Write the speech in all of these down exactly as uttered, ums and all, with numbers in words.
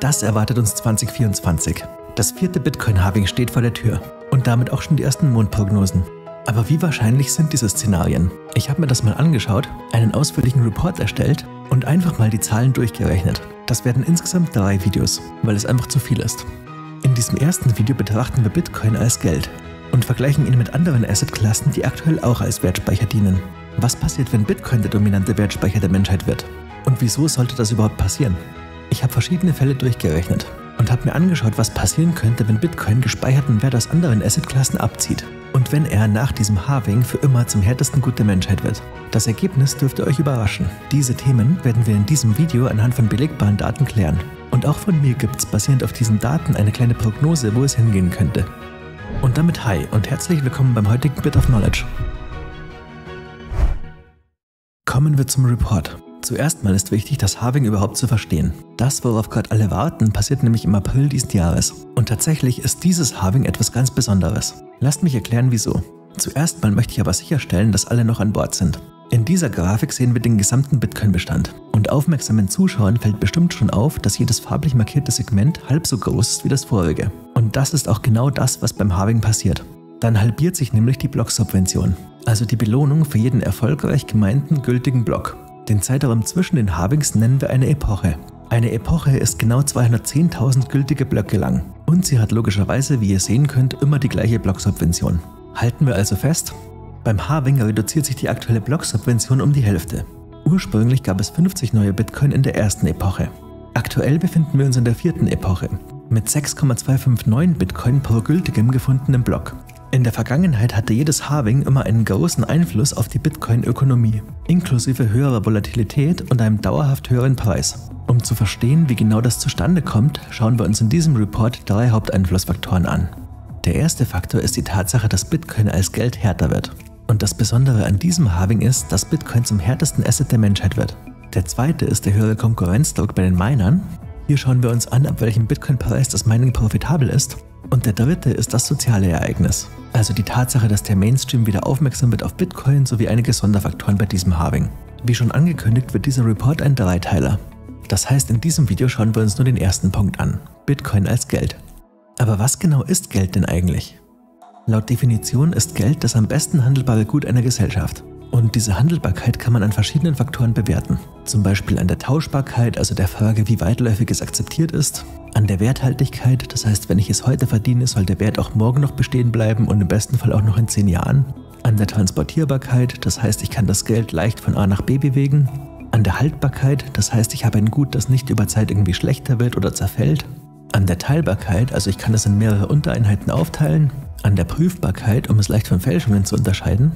Das erwartet uns zwanzig vierundzwanzig. Das vierte Bitcoin-Halving steht vor der Tür und damit auch schon die ersten Mondprognosen. Aber wie wahrscheinlich sind diese Szenarien? Ich habe mir das mal angeschaut, einen ausführlichen Report erstellt und einfach mal die Zahlen durchgerechnet. Das werden insgesamt drei Videos, weil es einfach zu viel ist. In diesem ersten Video betrachten wir Bitcoin als Geld und vergleichen ihn mit anderen Assetklassen, die aktuell auch als Wertspeicher dienen. Was passiert, wenn Bitcoin der dominante Wertspeicher der Menschheit wird? Und wieso sollte das überhaupt passieren? Ich habe verschiedene Fälle durchgerechnet und habe mir angeschaut, was passieren könnte, wenn Bitcoin gespeicherten Wert aus anderen Assetklassen abzieht und wenn er nach diesem Halving für immer zum härtesten Gut der Menschheit wird. Das Ergebnis dürfte euch überraschen. Diese Themen werden wir in diesem Video anhand von belegbaren Daten klären. Und auch von mir gibt es basierend auf diesen Daten eine kleine Prognose, wo es hingehen könnte. Und damit hi und herzlich willkommen beim heutigen Bit of Knowledge. Kommen wir zum Report. Zuerst mal ist wichtig, das Halving überhaupt zu verstehen. Das, worauf gerade alle warten, passiert nämlich im April diesen Jahres. Und tatsächlich ist dieses Halving etwas ganz Besonderes. Lasst mich erklären, wieso. Zuerst mal möchte ich aber sicherstellen, dass alle noch an Bord sind. In dieser Grafik sehen wir den gesamten Bitcoin-Bestand. Und aufmerksamen Zuschauern fällt bestimmt schon auf, dass jedes farblich markierte Segment halb so groß ist wie das vorige. Und das ist auch genau das, was beim Halving passiert. Dann halbiert sich nämlich die Blocksubvention, also die Belohnung für jeden erfolgreich gemeinten gültigen Block. Den Zeitraum zwischen den Halvings nennen wir eine Epoche. Eine Epoche ist genau zweihundertzehntausend gültige Blöcke lang und sie hat logischerweise, wie ihr sehen könnt, immer die gleiche Blocksubvention. Halten wir also fest, beim Halving reduziert sich die aktuelle Blocksubvention um die Hälfte. Ursprünglich gab es fünfzig neue Bitcoin in der ersten Epoche. Aktuell befinden wir uns in der vierten Epoche mit sechs Komma zwei fünf neun Bitcoin pro gültigem gefundenen Block. In der Vergangenheit hatte jedes Halving immer einen großen Einfluss auf die Bitcoin-Ökonomie, inklusive höherer Volatilität und einem dauerhaft höheren Preis. Um zu verstehen, wie genau das zustande kommt, schauen wir uns in diesem Report drei Haupteinflussfaktoren an. Der erste Faktor ist die Tatsache, dass Bitcoin als Geld härter wird. Und das Besondere an diesem Halving ist, dass Bitcoin zum härtesten Asset der Menschheit wird. Der zweite ist der höhere Konkurrenzdruck bei den Minern. Hier schauen wir uns an, ab welchem Bitcoin-Preis das Mining profitabel ist. Und der dritte ist das soziale Ereignis, also die Tatsache, dass der Mainstream wieder aufmerksam wird auf Bitcoin sowie einige Sonderfaktoren bei diesem Halving. Wie schon angekündigt, wird dieser Report ein Dreiteiler. Das heißt, in diesem Video schauen wir uns nur den ersten Punkt an, Bitcoin als Geld. Aber was genau ist Geld denn eigentlich? Laut Definition ist Geld das am besten handelbare Gut einer Gesellschaft. Und diese Handelbarkeit kann man an verschiedenen Faktoren bewerten. Zum Beispiel an der Tauschbarkeit, also der Frage, wie weitläufig es akzeptiert ist. An der Werthaltigkeit, das heißt, wenn ich es heute verdiene, soll der Wert auch morgen noch bestehen bleiben und im besten Fall auch noch in zehn Jahren. An der Transportierbarkeit, das heißt, ich kann das Geld leicht von A nach B bewegen. An der Haltbarkeit, das heißt, ich habe ein Gut, das nicht über Zeit irgendwie schlechter wird oder zerfällt. An der Teilbarkeit, also ich kann es in mehrere Untereinheiten aufteilen. An der Prüfbarkeit, um es leicht von Fälschungen zu unterscheiden.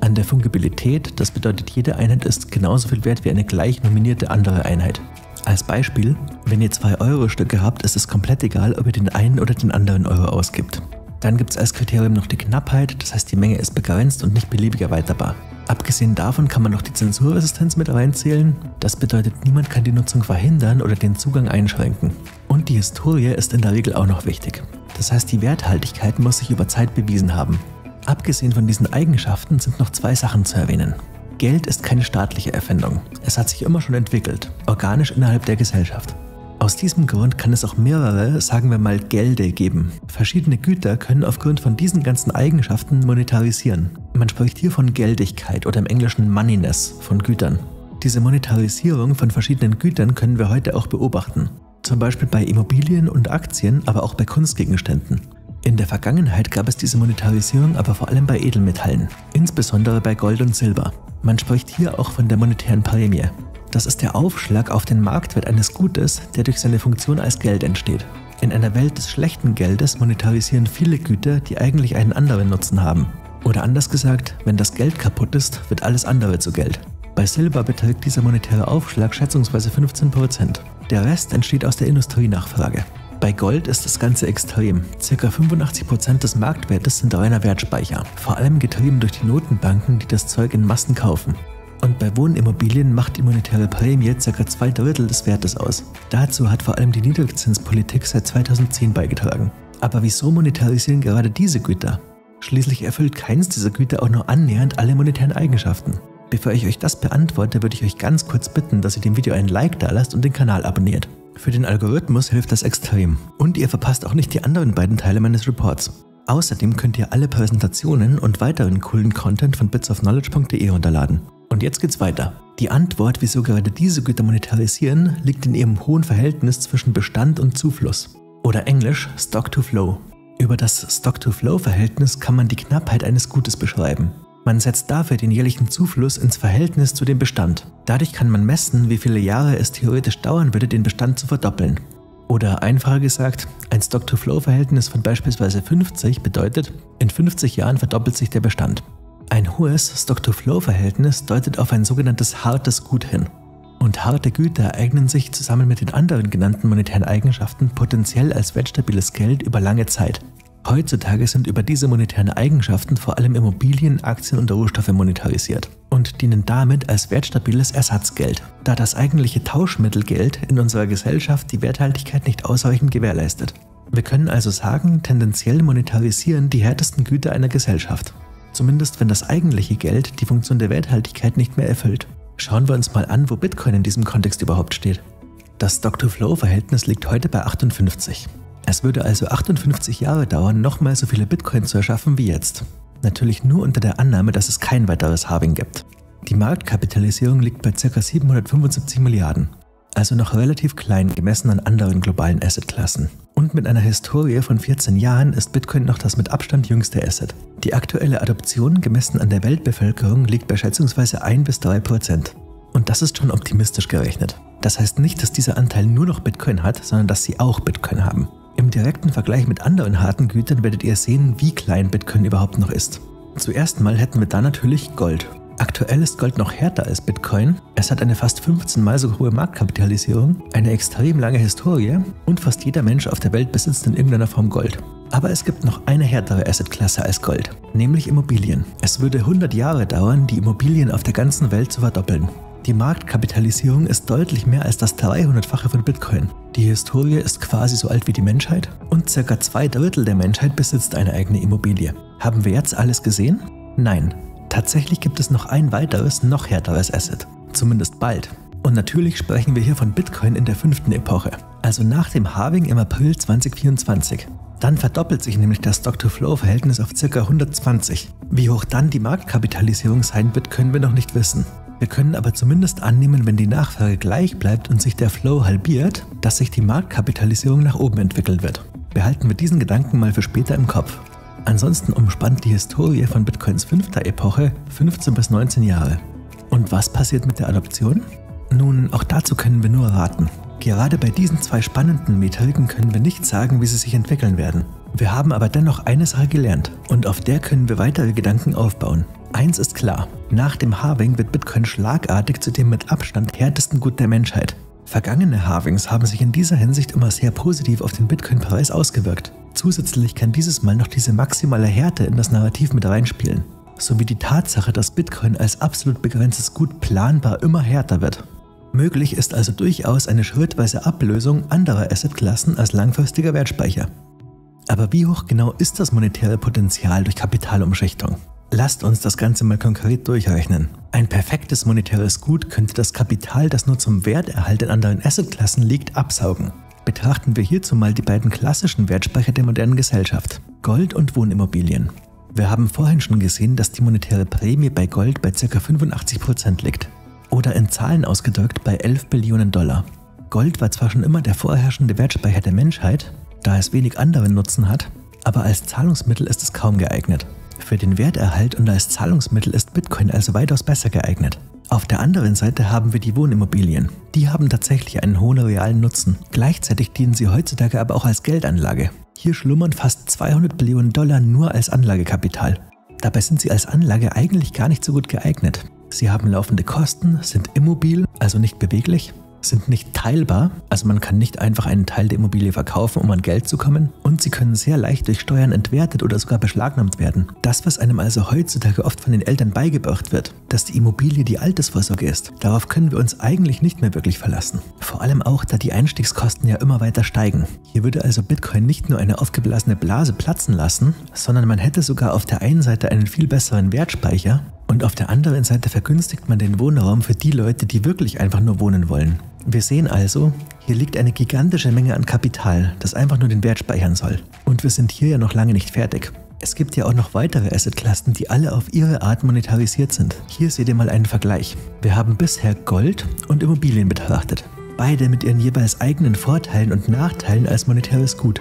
An der Fungibilität, das bedeutet, jede Einheit ist genauso viel wert wie eine gleich nominierte andere Einheit. Als Beispiel, wenn ihr zwei Euro Stücke habt, ist es komplett egal, ob ihr den einen oder den anderen Euro ausgibt. Dann gibt es als Kriterium noch die Knappheit, das heißt, die Menge ist begrenzt und nicht beliebig erweiterbar. Abgesehen davon kann man noch die Zensurresistenz mit reinzählen, das bedeutet, niemand kann die Nutzung verhindern oder den Zugang einschränken. Und die Historie ist in der Regel auch noch wichtig. Das heißt, die Werthaltigkeit muss sich über Zeit bewiesen haben. Abgesehen von diesen Eigenschaften sind noch zwei Sachen zu erwähnen. Geld ist keine staatliche Erfindung. Es hat sich immer schon entwickelt, organisch innerhalb der Gesellschaft. Aus diesem Grund kann es auch mehrere, sagen wir mal, Gelde geben. Verschiedene Güter können aufgrund von diesen ganzen Eigenschaften monetarisieren. Man spricht hier von Geldigkeit oder im Englischen Moneyness von Gütern. Diese Monetarisierung von verschiedenen Gütern können wir heute auch beobachten. Zum Beispiel bei Immobilien und Aktien, aber auch bei Kunstgegenständen. In der Vergangenheit gab es diese Monetarisierung aber vor allem bei Edelmetallen, insbesondere bei Gold und Silber. Man spricht hier auch von der monetären Prämie. Das ist der Aufschlag auf den Marktwert eines Gutes, der durch seine Funktion als Geld entsteht. In einer Welt des schlechten Geldes monetarisieren viele Güter, die eigentlich einen anderen Nutzen haben. Oder anders gesagt, wenn das Geld kaputt ist, wird alles andere zu Geld. Bei Silber beträgt dieser monetäre Aufschlag schätzungsweise fünfzehn Prozent. Der Rest entsteht aus der Industrienachfrage. Bei Gold ist das Ganze extrem. Circa fünfundachtzig Prozent des Marktwertes sind reiner Wertspeicher, vor allem getrieben durch die Notenbanken, die das Zeug in Massen kaufen. Und bei Wohnimmobilien macht die monetäre Prämie circa zwei Drittel des Wertes aus. Dazu hat vor allem die Niedrigzinspolitik seit zweitausendzehn beigetragen. Aber wieso monetarisieren gerade diese Güter? Schließlich erfüllt keins dieser Güter auch nur annähernd alle monetären Eigenschaften. Bevor ich euch das beantworte, würde ich euch ganz kurz bitten, dass ihr dem Video einen Like da lasst und den Kanal abonniert. Für den Algorithmus hilft das extrem und ihr verpasst auch nicht die anderen beiden Teile meines Reports. Außerdem könnt ihr alle Präsentationen und weiteren coolen Content von bits of knowledge punkt de runterladen. Und jetzt geht's weiter. Die Antwort, wieso gerade diese Güter monetarisieren, liegt in ihrem hohen Verhältnis zwischen Bestand und Zufluss. Oder englisch Stock to Flow. Über das Stock-to-Flow-Verhältnis kann man die Knappheit eines Gutes beschreiben. Man setzt dafür den jährlichen Zufluss ins Verhältnis zu dem Bestand. Dadurch kann man messen, wie viele Jahre es theoretisch dauern würde, den Bestand zu verdoppeln. Oder einfacher gesagt, ein Stock-to-Flow-Verhältnis von beispielsweise fünfzig bedeutet, in fünfzig Jahren verdoppelt sich der Bestand. Ein hohes Stock-to-Flow-Verhältnis deutet auf ein sogenanntes hartes Gut hin. Und harte Güter eignen sich zusammen mit den anderen genannten monetären Eigenschaften potenziell als wertstabiles Geld über lange Zeit. Heutzutage sind über diese monetären Eigenschaften vor allem Immobilien, Aktien und Rohstoffe monetarisiert und dienen damit als wertstabiles Ersatzgeld, da das eigentliche Tauschmittelgeld in unserer Gesellschaft die Werthaltigkeit nicht ausreichend gewährleistet. Wir können also sagen, tendenziell monetarisieren die härtesten Güter einer Gesellschaft. Zumindest wenn das eigentliche Geld die Funktion der Werthaltigkeit nicht mehr erfüllt. Schauen wir uns mal an, wo Bitcoin in diesem Kontext überhaupt steht. Das Stock-to-Flow-Verhältnis liegt heute bei achtundfünfzig. Es würde also achtundfünfzig Jahre dauern, nochmal so viele Bitcoin zu erschaffen wie jetzt. Natürlich nur unter der Annahme, dass es kein weiteres Halving gibt. Die Marktkapitalisierung liegt bei ca. siebenhundertfünfundsiebzig Milliarden, also noch relativ klein gemessen an anderen globalen Assetklassen. Und mit einer Historie von vierzehn Jahren ist Bitcoin noch das mit Abstand jüngste Asset. Die aktuelle Adoption gemessen an der Weltbevölkerung liegt bei schätzungsweise ein bis drei Prozent. Und das ist schon optimistisch gerechnet. Das heißt nicht, dass dieser Anteil nur noch Bitcoin hat, sondern dass sie auch Bitcoin haben. Im direkten Vergleich mit anderen harten Gütern werdet ihr sehen, wie klein Bitcoin überhaupt noch ist. Zuerst mal hätten wir da natürlich Gold. Aktuell ist Gold noch härter als Bitcoin, es hat eine fast fünfzehn mal so hohe Marktkapitalisierung, eine extrem lange Historie und fast jeder Mensch auf der Welt besitzt in irgendeiner Form Gold. Aber es gibt noch eine härtere Assetklasse als Gold, nämlich Immobilien. Es würde hundert Jahre dauern, die Immobilien auf der ganzen Welt zu verdoppeln. Die Marktkapitalisierung ist deutlich mehr als das dreihundertfache von Bitcoin. Die Historie ist quasi so alt wie die Menschheit und ca. zwei Drittel der Menschheit besitzt eine eigene Immobilie. Haben wir jetzt alles gesehen? Nein, tatsächlich gibt es noch ein weiteres, noch härteres Asset. Zumindest bald. Und natürlich sprechen wir hier von Bitcoin in der fünften Epoche, also nach dem Halving im April zweitausendvierundzwanzig. Dann verdoppelt sich nämlich das Stock-to-Flow-Verhältnis auf ca. hundertzwanzig. Wie hoch dann die Marktkapitalisierung sein wird, können wir noch nicht wissen. Wir können aber zumindest annehmen, wenn die Nachfrage gleich bleibt und sich der Flow halbiert, dass sich die Marktkapitalisierung nach oben entwickeln wird. Behalten wir diesen Gedanken mal für später im Kopf. Ansonsten umspannt die Historie von Bitcoins fünfter Epoche fünfzehn bis neunzehn Jahre. Und was passiert mit der Adoption? Nun, auch dazu können wir nur raten. Gerade bei diesen zwei spannenden Metriken können wir nicht sagen, wie sie sich entwickeln werden. Wir haben aber dennoch eine Sache gelernt und auf der können wir weitere Gedanken aufbauen. Eins ist klar, nach dem Halving wird Bitcoin schlagartig zu dem mit Abstand härtesten Gut der Menschheit. Vergangene Halvings haben sich in dieser Hinsicht immer sehr positiv auf den Bitcoin-Preis ausgewirkt. Zusätzlich kann dieses Mal noch diese maximale Härte in das Narrativ mit reinspielen, sowie die Tatsache, dass Bitcoin als absolut begrenztes Gut planbar immer härter wird. Möglich ist also durchaus eine schrittweise Ablösung anderer Assetklassen als langfristiger Wertspeicher. Aber wie hoch genau ist das monetäre Potenzial durch Kapitalumschichtung? Lasst uns das Ganze mal konkret durchrechnen. Ein perfektes monetäres Gut könnte das Kapital, das nur zum Werterhalt in anderen Assetklassen liegt, absaugen. Betrachten wir hierzu mal die beiden klassischen Wertspeicher der modernen Gesellschaft, Gold und Wohnimmobilien. Wir haben vorhin schon gesehen, dass die monetäre Prämie bei Gold bei ca. fünfundachtzig Prozent liegt. Oder in Zahlen ausgedrückt bei elf Billionen Dollar. Gold war zwar schon immer der vorherrschende Wertspeicher der Menschheit, da es wenig anderen Nutzen hat, aber als Zahlungsmittel ist es kaum geeignet. Für den Werterhalt und als Zahlungsmittel ist Bitcoin also weitaus besser geeignet. Auf der anderen Seite haben wir die Wohnimmobilien. Die haben tatsächlich einen hohen realen Nutzen. Gleichzeitig dienen sie heutzutage aber auch als Geldanlage. Hier schlummern fast zweihundert Billionen Dollar nur als Anlagekapital. Dabei sind sie als Anlage eigentlich gar nicht so gut geeignet. Sie haben laufende Kosten, sind immobil, also nicht beweglich, sind nicht teilbar, also man kann nicht einfach einen Teil der Immobilie verkaufen, um an Geld zu kommen, und sie können sehr leicht durch Steuern entwertet oder sogar beschlagnahmt werden. Das, was einem also heutzutage oft von den Eltern beigebracht wird, dass die Immobilie die Altersvorsorge ist, darauf können wir uns eigentlich nicht mehr wirklich verlassen. Vor allem auch, da die Einstiegskosten ja immer weiter steigen. Hier würde also Bitcoin nicht nur eine aufgeblasene Blase platzen lassen, sondern man hätte sogar auf der einen Seite einen viel besseren Wertspeicher und auf der anderen Seite vergünstigt man den Wohnraum für die Leute, die wirklich einfach nur wohnen wollen. Wir sehen also, hier liegt eine gigantische Menge an Kapital, das einfach nur den Wert speichern soll. Und wir sind hier ja noch lange nicht fertig. Es gibt ja auch noch weitere Assetklassen, die alle auf ihre Art monetarisiert sind. Hier seht ihr mal einen Vergleich. Wir haben bisher Gold und Immobilien betrachtet. Beide mit ihren jeweils eigenen Vorteilen und Nachteilen als monetäres Gut.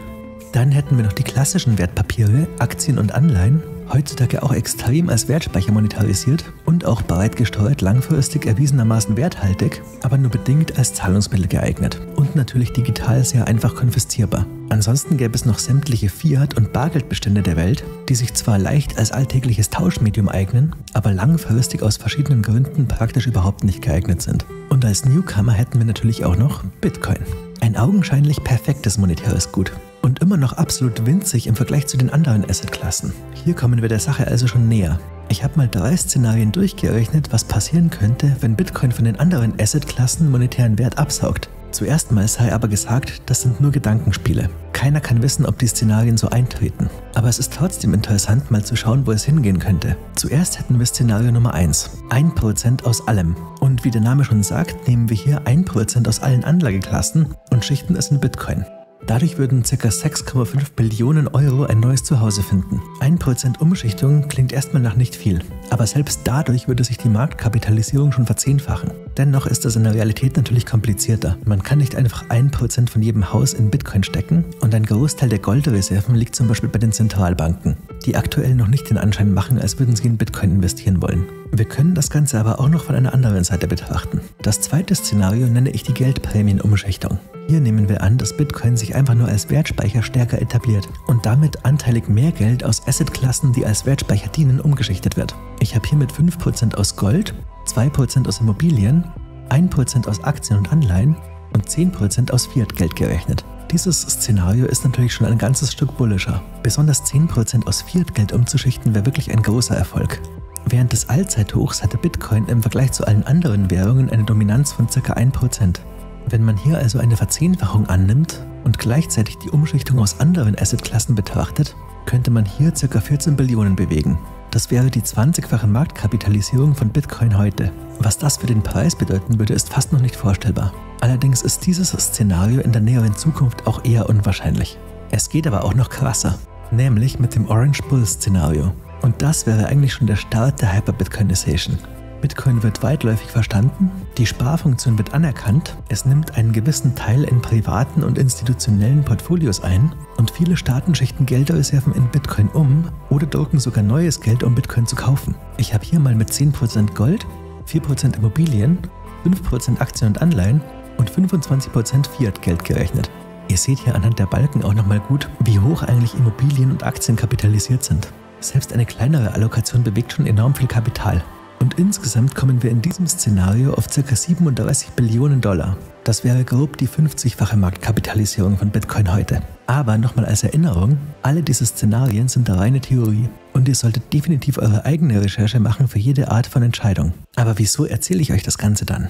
Dann hätten wir noch die klassischen Wertpapiere, Aktien und Anleihen, heutzutage auch extrem als Wertspeicher monetarisiert und auch breit gestreut langfristig erwiesenermaßen werthaltig, aber nur bedingt als Zahlungsmittel geeignet und natürlich digital sehr einfach konfiszierbar. Ansonsten gäbe es noch sämtliche Fiat- und Bargeldbestände der Welt, die sich zwar leicht als alltägliches Tauschmedium eignen, aber langfristig aus verschiedenen Gründen praktisch überhaupt nicht geeignet sind. Und als Newcomer hätten wir natürlich auch noch Bitcoin. Ein augenscheinlich perfektes monetäres Gut. Und immer noch absolut winzig im Vergleich zu den anderen Assetklassen. Hier kommen wir der Sache also schon näher. Ich habe mal drei Szenarien durchgerechnet, was passieren könnte, wenn Bitcoin von den anderen Assetklassen monetären Wert absaugt. Zuerst mal sei aber gesagt, das sind nur Gedankenspiele. Keiner kann wissen, ob die Szenarien so eintreten. Aber es ist trotzdem interessant, mal zu schauen, wo es hingehen könnte. Zuerst hätten wir Szenario Nummer eins. ein Prozent aus allem. Und wie der Name schon sagt, nehmen wir hier ein Prozent aus allen Anlageklassen und schichten es in Bitcoin. Dadurch würden ca. sechs Komma fünf Billionen Euro ein neues Zuhause finden. ein Prozent Umschichtung klingt erstmal nach nicht viel, aber selbst dadurch würde sich die Marktkapitalisierung schon verzehnfachen. Dennoch ist das in der Realität natürlich komplizierter. Man kann nicht einfach ein Prozent von jedem Haus in Bitcoin stecken und ein Großteil der Goldreserven liegt zum Beispiel bei den Zentralbanken, die aktuell noch nicht den Anschein machen, als würden sie in Bitcoin investieren wollen. Wir können das Ganze aber auch noch von einer anderen Seite betrachten. Das zweite Szenario nenne ich die Geldprämienumschichtung. Hier nehmen wir an, dass Bitcoin sich einfach nur als Wertspeicher stärker etabliert und damit anteilig mehr Geld aus Assetklassen, die als Wertspeicher dienen, umgeschichtet wird. Ich habe hiermit fünf Prozent aus Gold, zwei Prozent aus Immobilien, ein Prozent aus Aktien und Anleihen und zehn Prozent aus Fiat-Geld gerechnet. Dieses Szenario ist natürlich schon ein ganzes Stück bullischer. Besonders zehn Prozent aus Fiat-Geld umzuschichten wäre wirklich ein großer Erfolg. Während des Allzeithochs hatte Bitcoin im Vergleich zu allen anderen Währungen eine Dominanz von ca. ein Prozent. Wenn man hier also eine Verzehnfachung annimmt und gleichzeitig die Umschichtung aus anderen Assetklassen betrachtet, könnte man hier ca. vierzehn Billionen bewegen. Das wäre die zwanzigfache Marktkapitalisierung von Bitcoin heute. Was das für den Preis bedeuten würde, ist fast noch nicht vorstellbar. Allerdings ist dieses Szenario in der näheren Zukunft auch eher unwahrscheinlich. Es geht aber auch noch krasser, nämlich mit dem Orange Bull Szenario. Und das wäre eigentlich schon der Start der Hyper-Bitcoinization. Bitcoin wird weitläufig verstanden, die Sparfunktion wird anerkannt, es nimmt einen gewissen Teil in privaten und institutionellen Portfolios ein und viele Staaten schichten Geldreserven in Bitcoin um oder drucken sogar neues Geld, um Bitcoin zu kaufen. Ich habe hier mal mit zehn Prozent Gold, vier Prozent Immobilien, fünf Prozent Aktien und Anleihen und fünfundzwanzig Prozent Fiat-Geld gerechnet. Ihr seht hier anhand der Balken auch nochmal gut, wie hoch eigentlich Immobilien und Aktien kapitalisiert sind. Selbst eine kleinere Allokation bewegt schon enorm viel Kapital. Und insgesamt kommen wir in diesem Szenario auf ca. siebenunddreißig Billionen Dollar. Das wäre grob die fünfzigfache Marktkapitalisierung von Bitcoin heute. Aber nochmal als Erinnerung, alle diese Szenarien sind reine Theorie. Und ihr solltet definitiv eure eigene Recherche machen für jede Art von Entscheidung. Aber wieso erzähle ich euch das Ganze dann?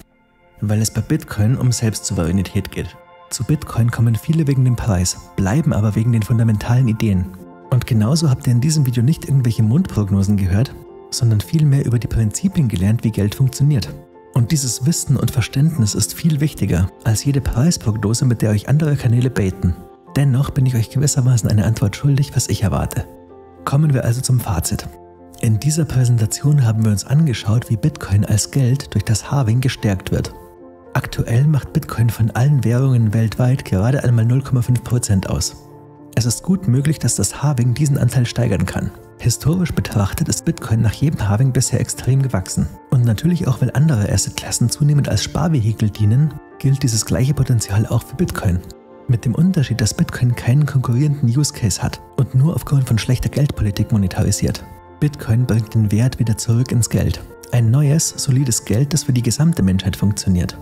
Weil es bei Bitcoin um Selbstsouveränität geht. Zu Bitcoin kommen viele wegen dem Preis, bleiben aber wegen den fundamentalen Ideen. Und genauso habt ihr in diesem Video nicht irgendwelche Mondprognosen gehört, sondern vielmehr über die Prinzipien gelernt, wie Geld funktioniert. Und dieses Wissen und Verständnis ist viel wichtiger als jede Preisprognose, mit der euch andere Kanäle baiten. Dennoch bin ich euch gewissermaßen eine Antwort schuldig, was ich erwarte. Kommen wir also zum Fazit. In dieser Präsentation haben wir uns angeschaut, wie Bitcoin als Geld durch das Halving gestärkt wird. Aktuell macht Bitcoin von allen Währungen weltweit gerade einmal null Komma fünf Prozent aus. Es ist gut möglich, dass das Halving diesen Anteil steigern kann. Historisch betrachtet ist Bitcoin nach jedem Halving bisher extrem gewachsen. Und natürlich auch, weil andere Assetklassen zunehmend als Sparvehikel dienen, gilt dieses gleiche Potenzial auch für Bitcoin. Mit dem Unterschied, dass Bitcoin keinen konkurrierenden Use Case hat und nur aufgrund von schlechter Geldpolitik monetarisiert. Bitcoin bringt den Wert wieder zurück ins Geld. Ein neues, solides Geld, das für die gesamte Menschheit funktioniert.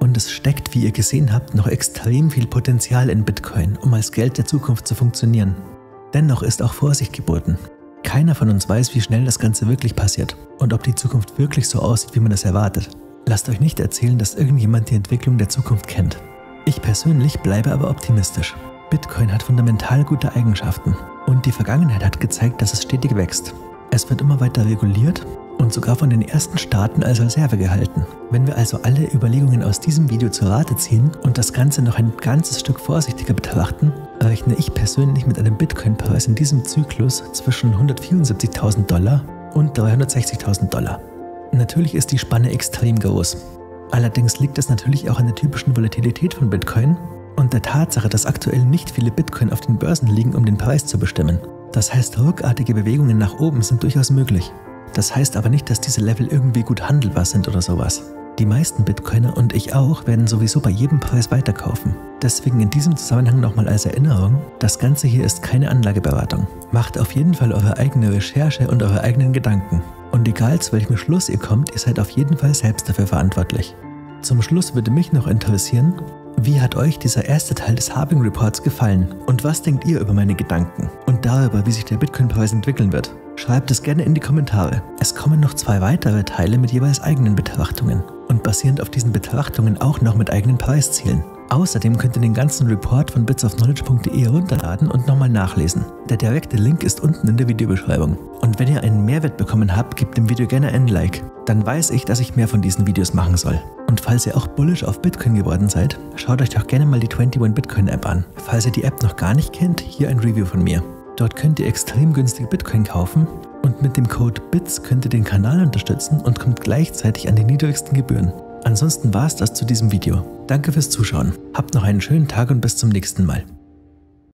Und es steckt, wie ihr gesehen habt, noch extrem viel Potenzial in Bitcoin, um als Geld der Zukunft zu funktionieren. Dennoch ist auch Vorsicht geboten. Keiner von uns weiß, wie schnell das Ganze wirklich passiert und ob die Zukunft wirklich so aussieht, wie man es erwartet. Lasst euch nicht erzählen, dass irgendjemand die Entwicklung der Zukunft kennt. Ich persönlich bleibe aber optimistisch. Bitcoin hat fundamental gute Eigenschaften und die Vergangenheit hat gezeigt, dass es stetig wächst. Es wird immer weiter reguliert und sogar von den ersten Staaten als Reserve gehalten. Wenn wir also alle Überlegungen aus diesem Video zu Rate ziehen und das Ganze noch ein ganzes Stück vorsichtiger betrachten, rechne ich persönlich mit einem Bitcoin-Preis in diesem Zyklus zwischen hundertvierundsiebzigtausend Dollar und dreihundertsechzigtausend Dollar. Natürlich ist die Spanne extrem groß. Allerdings liegt es natürlich auch an der typischen Volatilität von Bitcoin und der Tatsache, dass aktuell nicht viele Bitcoin auf den Börsen liegen, um den Preis zu bestimmen. Das heißt, ruckartige Bewegungen nach oben sind durchaus möglich. Das heißt aber nicht, dass diese Level irgendwie gut handelbar sind oder sowas. Die meisten Bitcoiner und ich auch werden sowieso bei jedem Preis weiterkaufen. Deswegen in diesem Zusammenhang nochmal als Erinnerung, das Ganze hier ist keine Anlageberatung. Macht auf jeden Fall eure eigene Recherche und eure eigenen Gedanken. Und egal zu welchem Schluss ihr kommt, ihr seid auf jeden Fall selbst dafür verantwortlich. Zum Schluss würde mich noch interessieren, wie hat euch dieser erste Teil des Harbing Reports gefallen und was denkt ihr über meine Gedanken und darüber, wie sich der Bitcoin-Preis entwickeln wird? Schreibt es gerne in die Kommentare. Es kommen noch zwei weitere Teile mit jeweils eigenen Betrachtungen und basierend auf diesen Betrachtungen auch noch mit eigenen Preiszielen. Außerdem könnt ihr den ganzen Report von bits of knowledge punkt de runterladen und nochmal nachlesen. Der direkte Link ist unten in der Videobeschreibung. Und wenn ihr einen Mehrwert bekommen habt, gebt dem Video gerne ein Like. Dann weiß ich, dass ich mehr von diesen Videos machen soll. Und falls ihr auch bullish auf Bitcoin geworden seid, schaut euch doch gerne mal die einundzwanzig Bitcoin App an. Falls ihr die App noch gar nicht kennt, hier ein Review von mir. Dort könnt ihr extrem günstig Bitcoin kaufen und mit dem Code BITS könnt ihr den Kanal unterstützen und kommt gleichzeitig an die niedrigsten Gebühren. Ansonsten war es das zu diesem Video. Danke fürs Zuschauen. Habt noch einen schönen Tag und bis zum nächsten Mal.